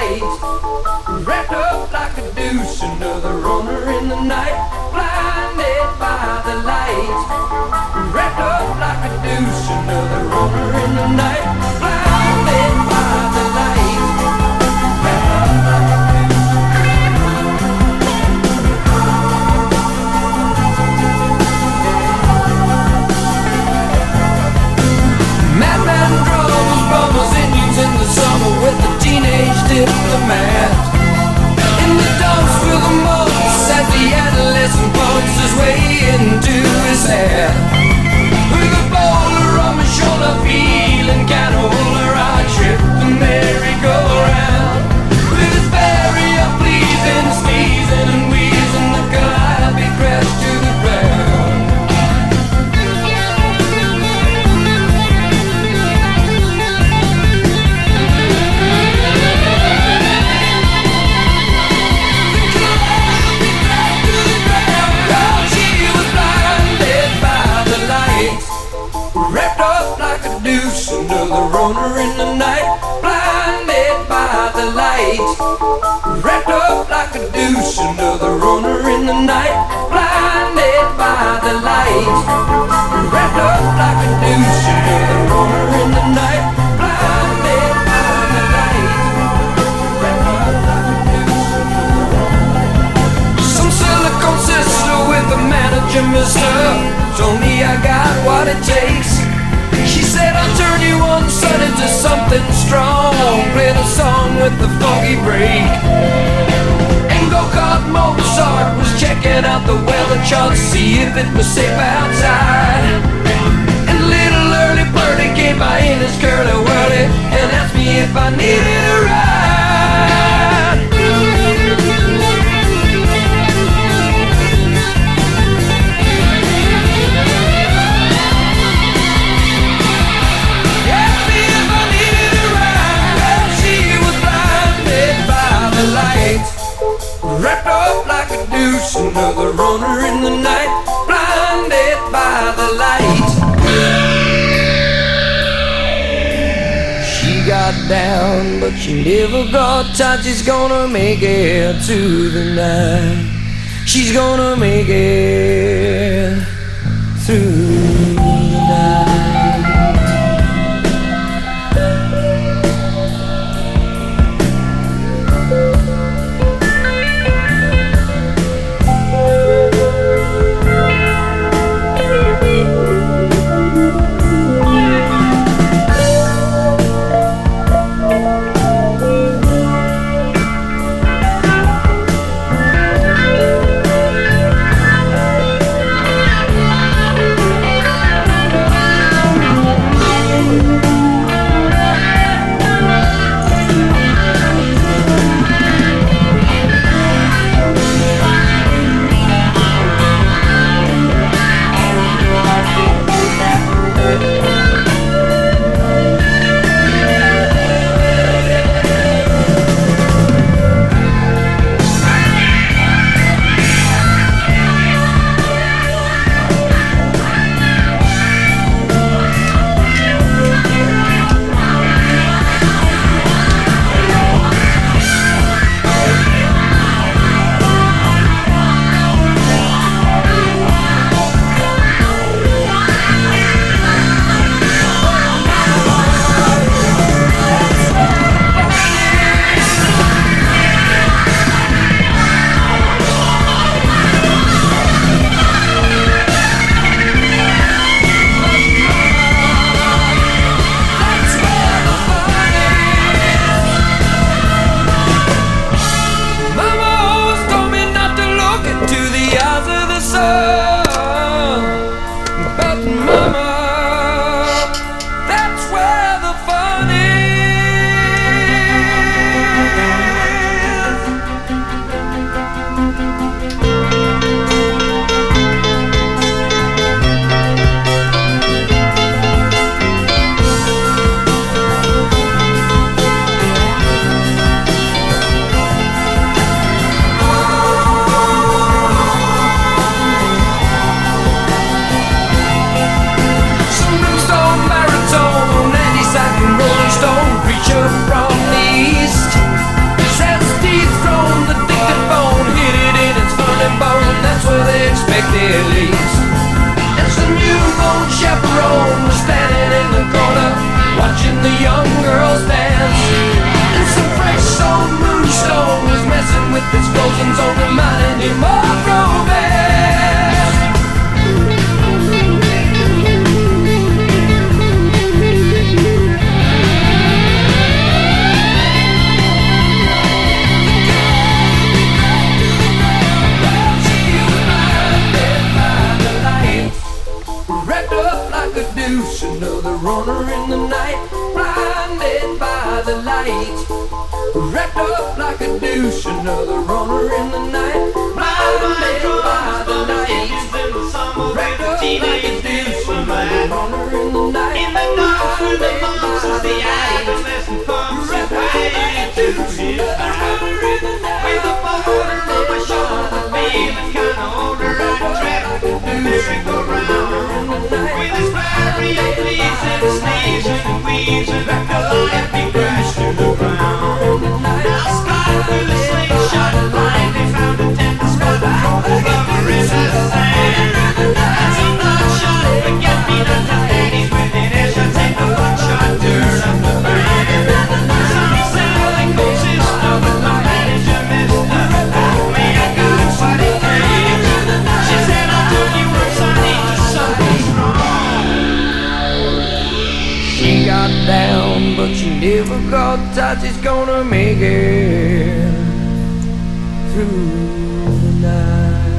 light, wrapped up like a douche, another runner in the night. Blinded by the light, wrapped up like a douche, another runner in the night. Blinded by the light, wrapped up like a douche. Madman drums, rumbles, Indians in the summer with the teenage diplomat. In the dumps fill the months as the adolescent pumps his way into his head. With a bowler on my shoulder, feeling kind of older, I trip the merry-go-round. With his barrier pleasing, sneezing and wheezing, the calliope crashed to the ground. Another runner in the night, blinded by the light, wrapped up like a douche. Another runner in the night, blinded by the light, wrapped up like a douche. Another runner in the night, blinded by the light, wrapped up like a douche. Some silicone sister with a manager mister told me I got what it takes. She said, I'll turn you on, son, into something strong. Play the song with the funky break. And go-kart Mozart was checking out the weather chart, see if it was safe outside. And little early birdie came by in his curly-whirly and asked me if I needed a ride. Wrapped up like a douche, another runner in the night, blinded by the light. She got down, but she never got tight. She's gonna make it to the night. She's gonna make it through the night. over in the night, blinded by the light. Wrapped up like a douche, another runner in the night, blinded by the light. Wrapped up like a douche, another runner in the night, blinded by the light. Wrapped up like a douche, another runner in the night, with the border on my shoulder, babe, it's kinda older, I'm trapped with the miracle round. With this fiery blaze and the sneeze and the wheeze and back the light, we crash to the ground. Now sky through the slingshot line, they found a tempest spot, the cover is a sand. That's a blood shot, forget me not to ladies with an air shot, take the blood shot, turn up the band. Some sound like voices, no, but my manager messed up. She got down, but she never got tight. She's gonna make it through the night.